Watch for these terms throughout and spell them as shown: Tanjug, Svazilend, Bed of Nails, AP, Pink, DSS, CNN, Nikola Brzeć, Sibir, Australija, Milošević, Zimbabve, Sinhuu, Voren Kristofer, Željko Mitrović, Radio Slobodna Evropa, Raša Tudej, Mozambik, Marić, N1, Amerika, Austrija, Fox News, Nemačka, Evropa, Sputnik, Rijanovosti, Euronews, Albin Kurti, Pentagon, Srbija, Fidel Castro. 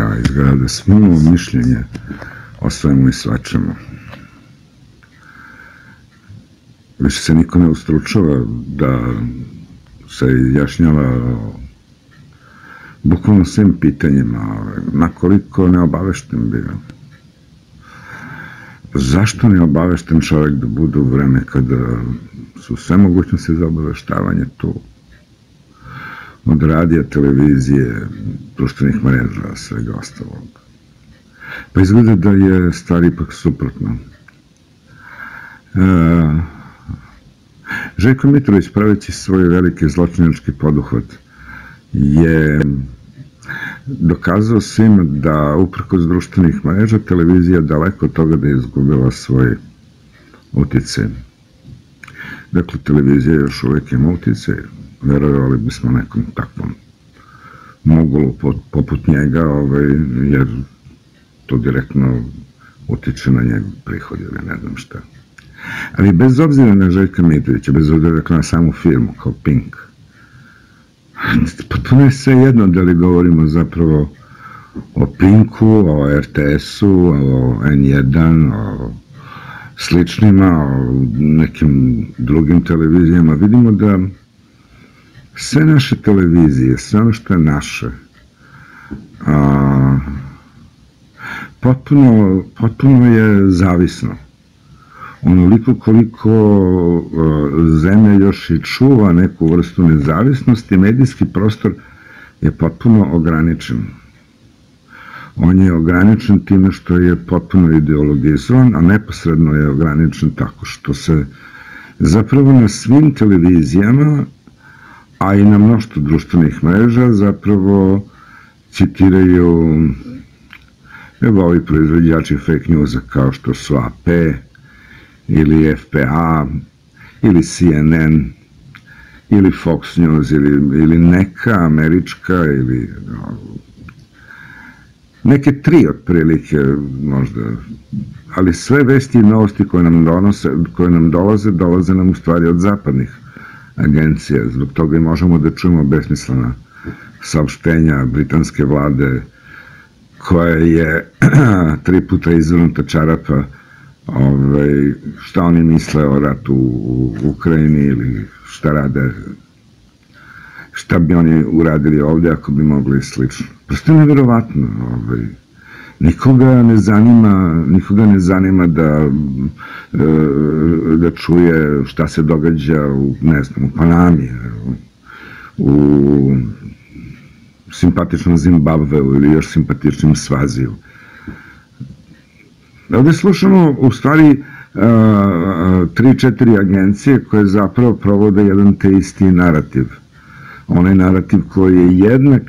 da izgrade svoje mišljenje o svemu i svačemu. Više se niko ne ustručava da se izjašnjava bukvalno svim pitanjima, nakoliko neobavešten bio. Zašto neobavešten čovjek da bude u vreme kada su sve mogućnosti za obaveštavanje tu? Od radija, televizije, društvenih mreža, svega ostalog. Pa izgleda da je stvar ipak suprotna. Željko Mitrović, praveći svoj veliki zločinački poduhvat, je dokazao svima da uprkos društvenih mreža televizija daleko od toga da je izgubila svoj uticaj. Dakle, televizija još uvijek ima uticaj, verovali bismo nekom takvom mogolu poput njega, jer to direktno utiče na njegov prihod ili ne znam šta. Ali bez obzira na Željka Mitrovića, bez obzira na samu firmu kao Pink, potpuno je sve jedno da li govorimo zapravo o Pinku, o RTS-u, o N1, o sličnima, o nekim drugim televizijama. Vidimo da sve naše televizije, sve ono što je naše, potpuno je zavisno. Onoliko koliko zemlja još i čuva neku vrstu nezavisnosti, medijski prostor je potpuno ograničen. On je ograničen time što je potpuno ideologizovan, a neposredno je ograničen tako što se zapravo na svim televizijama, a i na mnoštvo društvenih mreža, zapravo citiraju ovi proizvođači fake newsa kao što su AP, ili FPA, ili CNN, ili Fox News, ili neka američka, ili neke tri otprilike možda, ali sve vesti i novosti koje nam dolaze nam u stvari od zapadnih agencija. Zbog toga i možemo da čujemo besmislena saopštenja britanske vlade koja je 3 puta izvrnuta čarapa šta oni misle o ratu u Ukrajini ili šta bi oni uradili ovdje ako bi mogli slično. Prosto je nevjerovatno. Nikoga ne zanima da čuje šta se događa u, ne znam, u Panami, u simpatičnom Zimbabveu ili još simpatičnim Svaziju. Ovdje slušamo u stvari 3-4 agencije koje zapravo provode jedan te isti narativ. Onaj narativ koji je jednak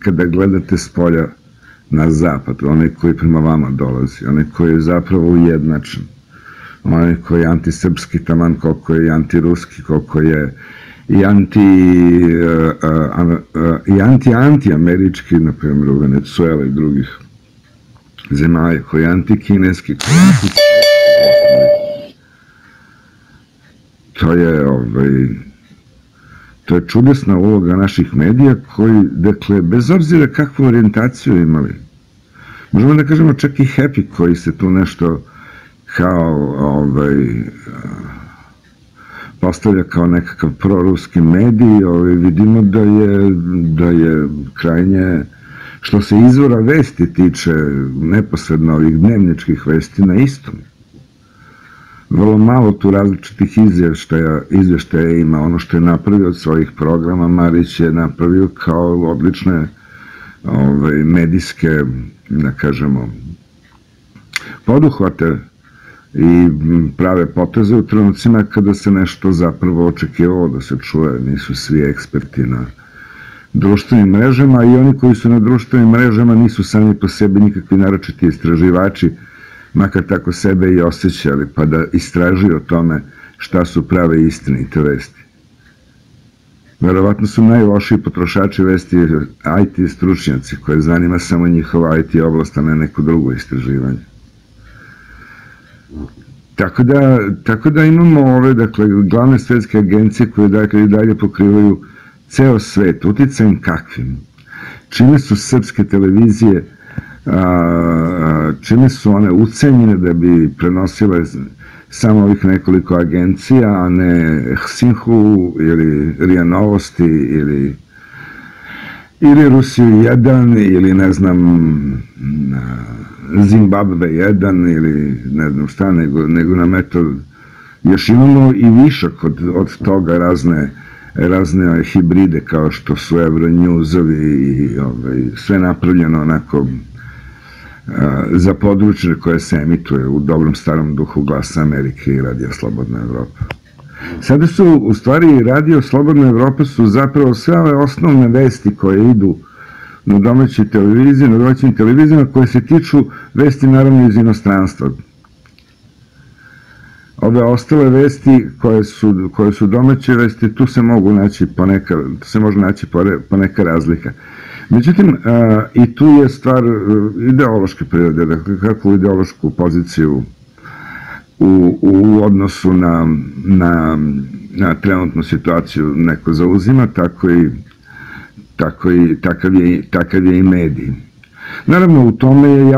kada gledate s polja na zapad, onaj koji prema vama dolazi, onaj koji je zapravo ujednačen, onaj koji je antisrpski taman koliko je i antiruski, koliko je i anti-anti-američki, na primjer u Venezuela i drugih zemalje, koji je antikineski, koji je antikineski. To je čudesna uloga naših medija koji, dakle, bez obzira kakvu orijentaciju imali, možemo da kažemo čak i Hepi koji se tu nešto kao postavlja kao nekakav proruski medij, vidimo da je krajnje, što se izvora vesti tiče, neposredno ovih dnevničkih vesti, na istom. Vrlo malo tu različitih izvještaja ima. Ono što je napravio od svojih programa, Marić je napravio kao odlične medijske, da kažemo, poduhvate i prave poteze u trenucima kada se nešto zapravo očekivalo da se čuje. Nisu svi eksperti na društvenim mrežama i oni koji su na društvenim mrežama nisu sami po sebi nikakvi naročiti istraživači, makar tako sebe i osjećali, pa da istražuju o tome šta su prave istinite vesti. Verovatno su najlošiji potrošači vesti IT stručnjaci koje zanima samo njihova IT oblast, a ne neko drugo istraživanje. Tako da imamo ove, dakle, glavne svetske agencije koje i dalje pokrivaju ceo svet, uticajem kakvim. čime su srpske televizije, čime su one ucenjene da bi prenosile samo ovih nekoliko agencija, a ne Sinhuu ili Rijanovosti ili Rusiju 1 ili ne znam Zimbabve 1 ili ne znam šta, nego nam eto još imamo i višak od toga razne hibride kao što su Euronewsovi i sve napravljeno onako za područje koje se emituje u dobrom starom duhu Glasa Amerike i Radio Slobodna Evropa. Sada su, u stvari, Radio Slobodna Evropa su zapravo sve ove osnovne vesti koje idu na domaćoj televiziji, na domaćim televizijama, koje se tiču vesti naravno iz inostranstva. Ove ostale vesti koje su domaće vesti, tu se može naći poneka razlika. Međutim, i tu je stvar ideološke prirode, dakle kakvu ideološku poziciju u odnosu na trenutnu situaciju neko zauzima, takav je i medij. Naravno, u tome je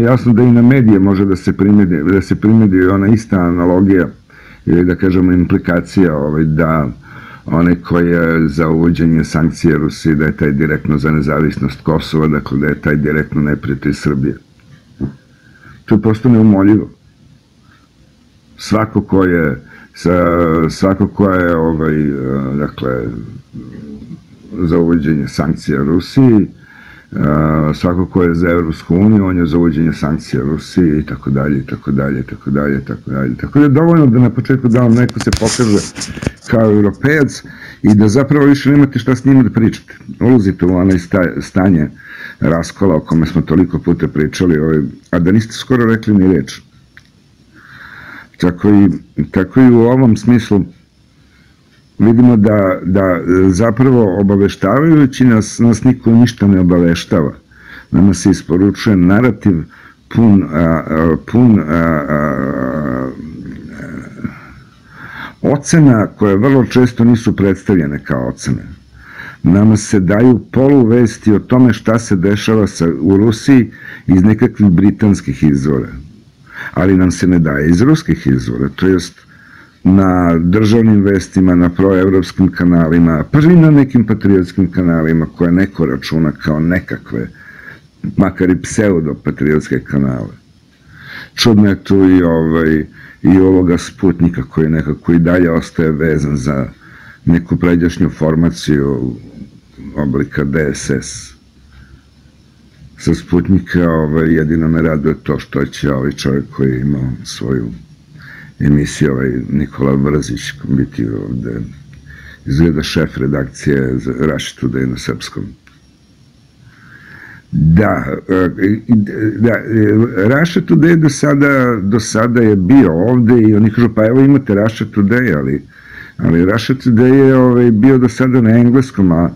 jasno da i na medije može da se primedi ona ista analogija ili da kažemo implikacija da one koje za uvođenje sankcije Rusije, da je taj direktno za nezavisnost Kosova, dakle da je taj direktno neprijatelj Srbije. To je prosto neumoljivo. Svako ko je za uvođenje sankcija Rusiji, svako ko je za Evropsku uniju, on je za uvođenje sankcija Rusiji i tako dalje, i tako dalje, i tako dalje, i tako dalje. Tako da je dovoljno da na početku da vam neko se pokaže kao europejac i da zapravo više nemate šta s njima da pričate. Ulazite u onaj stanje raskola o kome smo toliko puta pričali, a da niste skoro rekli ni reč. Tako i u ovom smislu vidimo da zapravo obaveštavajući nas niko ništa ne obaveštava. Nama se isporučuje narativ pun ocena koje vrlo često nisu predstavljene kao ocene. Nama se daju poluvesti o tome šta se dešava u Rusiji iz nekakvih britanskih izvora, ali nam se ne daje iz ruskih izvora, to jest na državnim vestima, na proevropskim kanalima, pa i na nekim patriotskim kanalima koje neko računa kao nekakve, makar i pseudopatriotske kanale. Čudno je tu i ovoga Sputnika koji nekako i dalje ostaje vezan za neku pređašnju formaciju oblika DSS. Sa Sputnika jedino me raduje to što će ovaj čovjek koji je imao svoju emisiju, Nikola Brzeć, biti ovde, izgleda šef redakcije Raša Tudej na srpskom. Da, Raša Tudej do sada je bio ovde i oni kažu, pa evo imate Raša Tudej, ali Raša Tudej je bio do sada na engleskom, a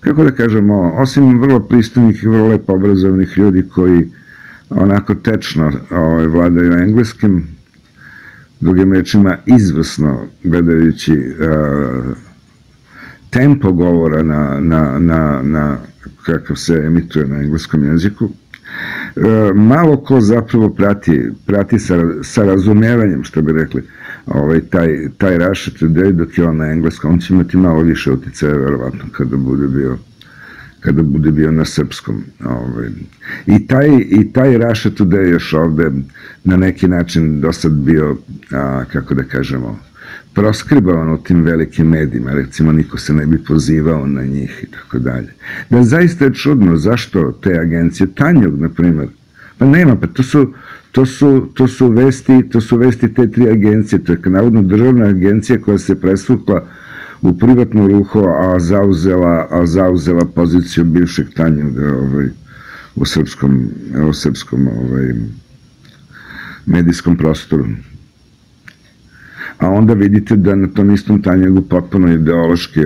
kako da kažemo, osim vrlo pristojnih i vrlo lepo obrazovnih ljudi koji onako tečno vladaju engleskim, drugim rečima izvrsno gledajući tempo govora na kakav se emituje na engleskom jeziku, malo ko zapravo prati sa razumevanjem, što bi rekli, taj Raša Tudej dok je on na engleskom. On će imati malo više uticaja, verovatno, kada bude bio na srpskom. I taj Raša Tudej još ovde na neki način do sad bio, kako da kažemo, proskribavan u tim velikim medijima, recimo niko se ne bi pozivao na njih i tako dalje. Da, zaista je čudno zašto te agencije, Tanjug, na primer, pa nema, pa to su vesti te tri agencije, to je navodno državna agencija koja se presvukla u privatno ruho, a zauzela poziciju bivšeg Tanjuga u srpskom medijskom prostoru. A onda vidite da na tom istom Tanjugu potpuno ideološki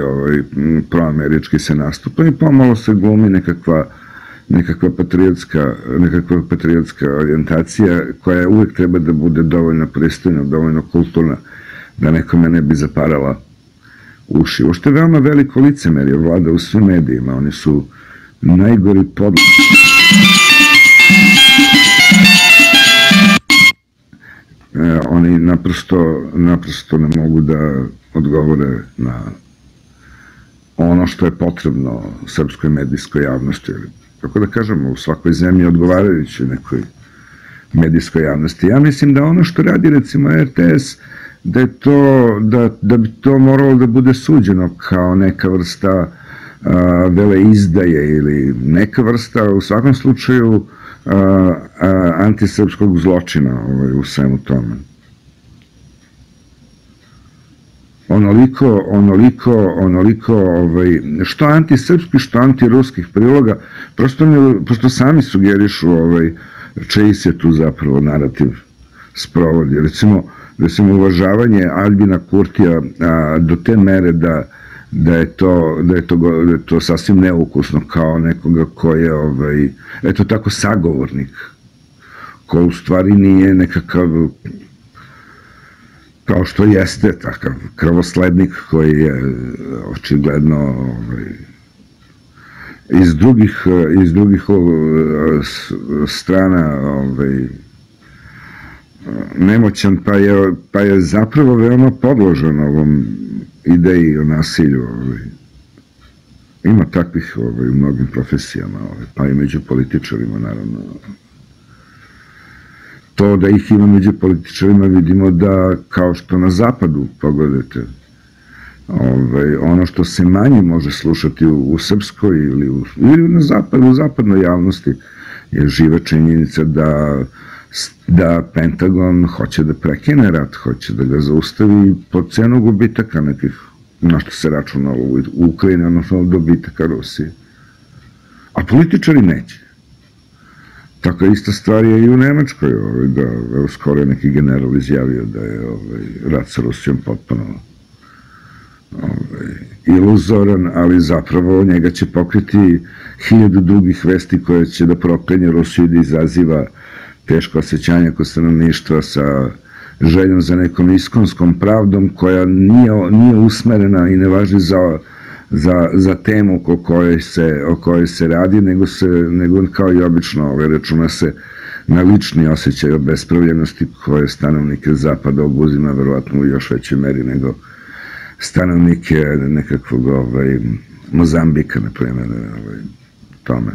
proamerički se nastupa i pomalo se glumi nekakva patriotska orijentacija koja uvek treba da bude dovoljno pristojna, dovoljno kulturna, da nekome ne bi zaparala uši. Ovo što je veoma veliko licemerje vlada u svim medijima. Oni su najgori podlog. Oni naprosto ne mogu da odgovore na ono što je potrebno srpskoj medijskoj javnosti. Kako da kažemo, u svakoj zemlji odgovarajući nekoj medijskoj javnosti. Ja mislim da ono što radi recimo RTS, da bi to moralo da bude suđeno kao neka vrsta veleizdaje ili neka vrsta u svakom slučaju antisrpskog zločina u svemu tome. Onoliko što antisrpskih, što antiruskih priloga, prosto sami sugerišu čiji se tu zapravo narativ sprovodi. Recimo, uvažavanje Albina Kurtija do te mere da je to sasvim neukusno kao nekoga ko je, eto tako, sagovornik, ko u stvari nije nekakav, kao što jeste, takav krvoslednik koji je očigledno iz drugih strana nemoćan, pa je zapravo veoma podložen ovom ideji o nasilju. Ima takvih u mnogim profesijama, pa i među političarima, naravno. To da ih ima među političarima vidimo da, kao što na zapadu pogledate, ono što se manje može slušati u srpskoj ili u zapadnoj javnosti je živa činjenica da Pentagon hoće da prekine rat, hoće da ga zaustavi po cenu gubitaka nekih, na što se računalo u Ukrajini, odnosno dobitaka Rusije. A političari neće. Tako ista stvar je i u Nemačkoj, da skoro je neki general izjavio da je rat sa Rusijom potpuno iluzoran, ali zapravo njega će pokriti 1000 dugih vesti koje će da proklenje Rusiju i da izaziva teško osjećanje kod stanovništva sa željom za nekom iskonskom pravdom koja nije usmerena i ne važi za temu o kojoj se radi, nego kao i obično računa se na lični osjećaj obespravljenosti koje stanovnike zapada obuzima verovatno u još većoj meri nego stanovnike nekakvog Mozambika, na primjer, tome.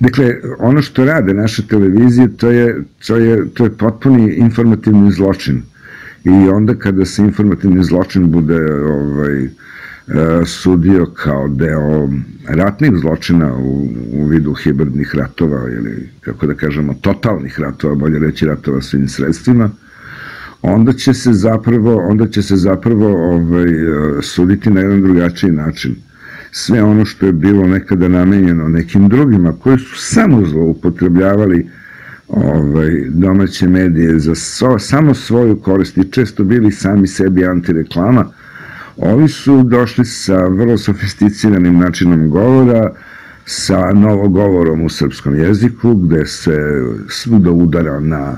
Dakle, ono što rade naše televizije, to je potpuni informativni zločin. I onda kada se informativni zločin bude sudio kao deo ratnih zločina u vidu hibridnih ratova ili, kako da kažemo, totalnih ratova, bolje reći ratova svim sredstvima, onda će se zapravo suditi na jedan drugačiji način. Sve ono što je bilo nekada namenjeno nekim drugima koji su samo zloupotrebljavali domaće medije za samo svoju korist i često bili sami sebi antireklama, ovi su došli sa vrlo sofisticiranim načinom govora, sa novogovorom u srpskom jeziku gde se svuda udara na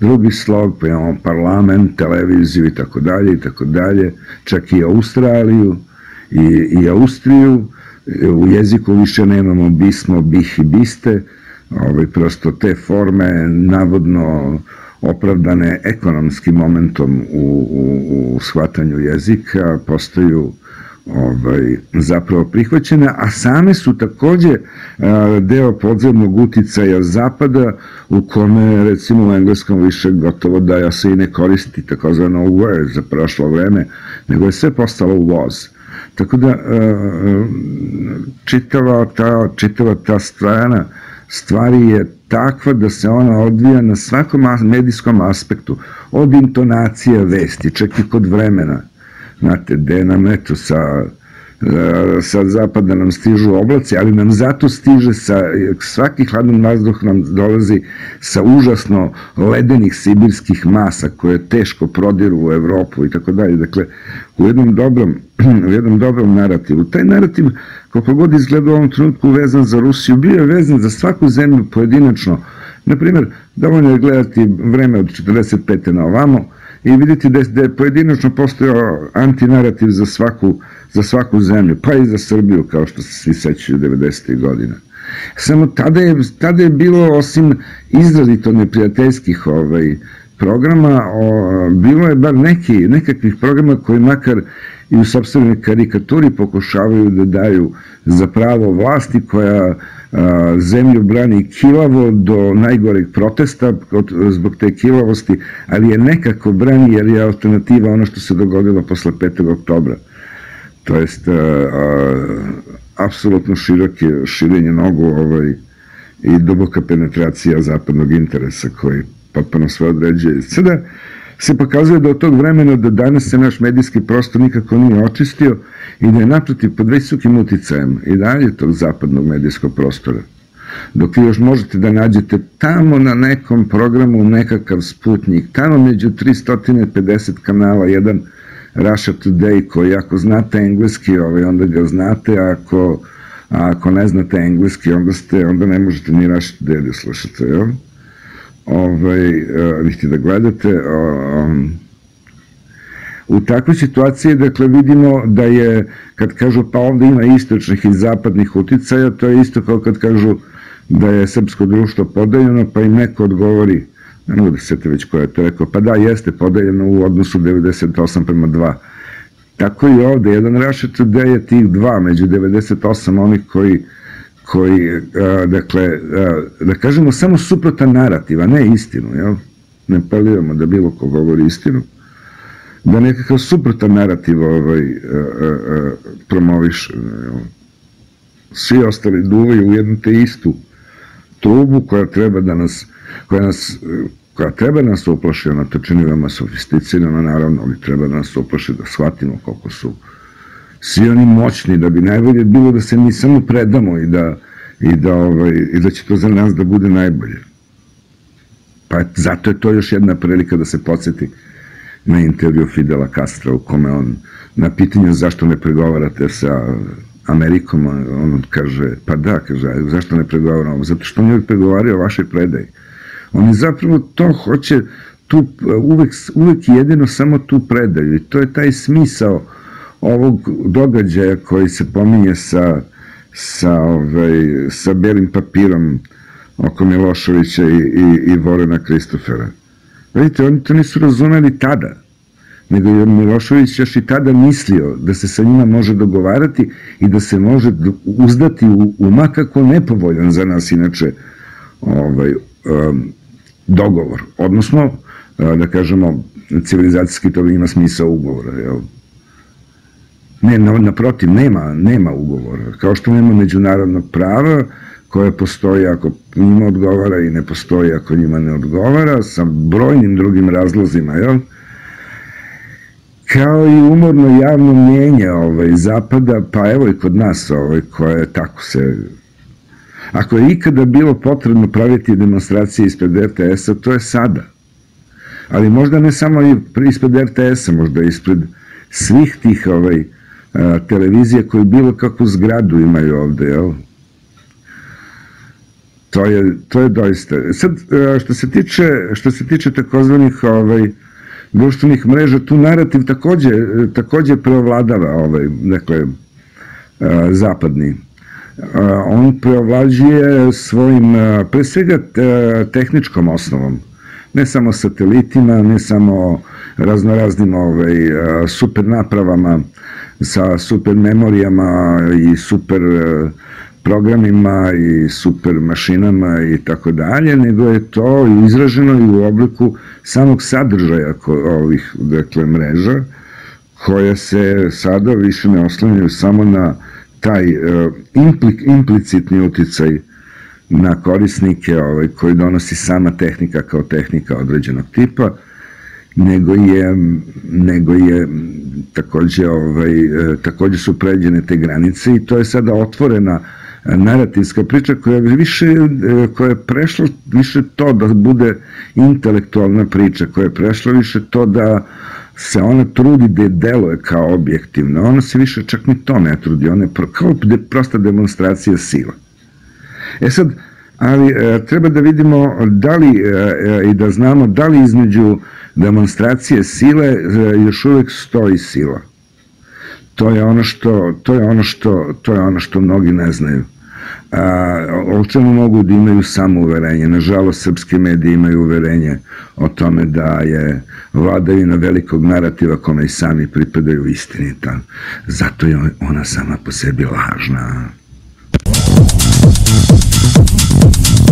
drugi slog, pa imamo parlament, televiziju itd., čak i Australiju i Austriju. U jeziku više nemamo bismo, bih i biste, prosto te forme navodno opravdane ekonomskim momentom u shvatanju jezika postaju zapravo prihvaćene, a same su takođe deo podzemnog uticaja zapada u kome, recimo, u engleskom više gotovo da se i ne koristi takozvano word za prošlo vreme, nego je sve postalo was. Tako da čitava ta strana stvari je takva da se ona odvija na svakom medijskom aspektu, od intonacija vesti, čak i kod vremena. Znate, gde nam eto sa zapada nam stižu oblaci, ali nam zato stiže svaki hladan vazduh nam dolazi sa užasno ledenih sibirskih masa koje teško prodiru u Evropu i tako dalje. Dakle, u jednom dobrom narativu. Taj narativ, koliko god izgleda u ovom trenutku vezan za Rusiju, bio je vezan za svaku zemlju pojedinačno. Naprimjer, dovoljno je gledati vreme od 45. na ovamo i vidjeti da je pojedinačno postojao antinarativ za svaku zemlju, pa i za Srbiju, kao što se svi sećaju 90. godina. Samo tada je bilo, osim izrazito neprijateljskih programa, bilo je bar nekakvih programa koji makar i u sopstvenoj karikaturi pokušavaju da daju za pravo vlasti koja zemlju brani kilavo do najgoreg protesta zbog te kilavosti, ali je nekako brani jer je alternativa ono što se dogodilo posle 5. oktobra. To jest apsolutno širenje nogu i duboka penetracija zapadnog interesa koji potpuno sve određuje. Sada se pokazuje da od tog vremena do danas se naš medijski prostor nikako nije očistio i da je naprotiv pod visokim uticajem i dalje tog zapadnog medijskog prostora. Dok vi još možete da nađete tamo na nekom programu nekakav Sputnik, tamo među 350 kanala jedan Raša Tudej, koji ako znate engleski, onda ga znate, a ako ne znate engleski, onda ne možete ni Raša Tudej da slušate, jel? Niti da gledate. U takvoj situaciji, dakle, vidimo da je, kad kažu pa ovde ima istočnih i zapadnih uticaja, to je isto kao kad kažu da je srpsko društvo podeljeno, pa im neko odgovori, ne mogu da se sjete već koja je to rekao, pa da, jeste podeljeno u odnosu 98:2. Tako i ovde, jedan Raša Tudej je tih dva, među 98 onih koji, dakle, da kažemo samo suprotan narativ, a ne istinu, jel? Ne palivamo da bilo ko govori istinu, da nekakav suprotan narativ promoviš. Svi ostali duvaju u jednu te istu tubu koja treba da nas uplaši, ona to čini veoma sofisticirana, naravno, ali treba da nas uplaši da shvatimo koliko su svi oni moćni, da bi najbolje bilo da se mi samo predamo i da će to za nas da bude najbolje. Pa zato je to još jedna prilika da se podsjeti na intervju Fidela Castra u kome on na pitanje zašto ne pregovarate sa Amerikom, on kaže, pa da, kaže, zašto ne pregovaramo? Zato što on je pregovario o vašoj predaji. Oni zapravo to hoće uvek jedino samo tu predaju i to je taj smisao ovog događaja koji se pominje sa belim papirom oko Miloševića i Vorena Kristofera. Vidite, oni to nisu razumeli tada, nego je Milošević još i tada mislio da se sa njima može dogovarati i da se može uzdati u makako nepovoljan za nas inače dogovor. Odnosno, da kažemo, civilizacijski to ima smisao ugovora, jel? Ne, naprotiv, nema ugovora. Kao što nema međunarodnog prava koje postoji ako njima odgovara i ne postoji ako njima ne odgovara, sa brojnim drugim razlozima, jel? Kao i umorno javno mnjenje zapada, pa evo i kod nas koje tako se... Ako je ikada bilo potrebno praviti demonstracije ispred RTS-a, to je sada. Ali možda ne samo ispred RTS-a, možda ispred svih tih televizija koji bilo kakvu zgradu imaju ovde, jel? To je doista. Sad, što se tiče takozvanih društvenih mreža, tu narativ takođe preovladava, dakle, zapadni. On preovlađuje svojim, pre svega, tehničkom osnovom. Ne samo satelitima, ne samo raznoraznim super napravama sa super memorijama i super programima i super mašinama i tako dalje, nego je to izraženo i u obliku samog sadržaja ovih mreža, koja se sada više ne oslanjaju samo na taj implicitni uticaj na korisnike koji donosi sama tehnika kao tehnika određenog tipa, nego je takođe su pređene te granice i to je sada otvorena narativska priča koja je prešla više to da bude intelektualna priča, koja je prešla više to da se ona trudi da je deluje kao objektivna, ona se više čak ni to ne trudi, ona je kao prosta demonstracija sila. E sad, ali treba da vidimo i da znamo da li između demonstracije sile, još uvek stoji sila. To je ono što mnogi ne znaju. O čemu mogu da imaju samo uverenje. Nažalost, srpski mediji imaju uverenje o tome da je vladavina velikog narativa kome i sami pripadaju istinita. Zato je ona sama po sebi lažna.